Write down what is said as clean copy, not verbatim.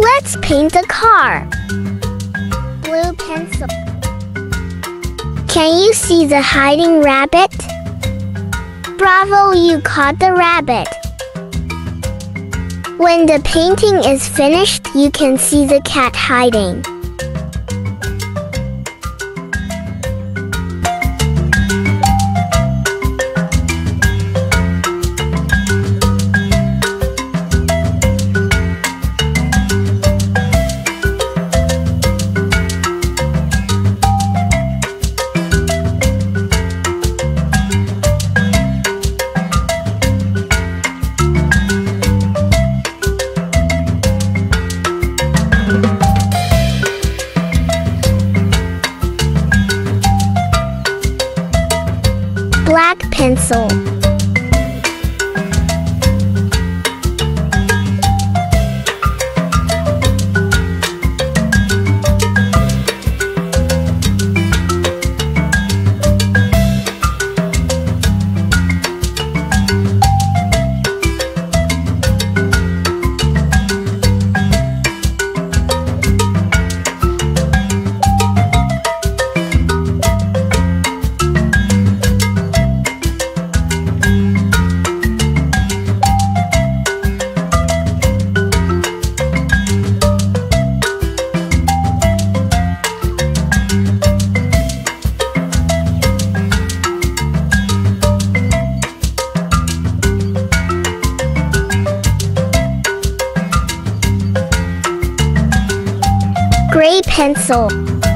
Let's paint a car. Blue pencil. Can you see the hiding rabbit? Bravo, you caught the rabbit. When the painting is finished, you can see the cat hiding. Black pencil. Gray pencil.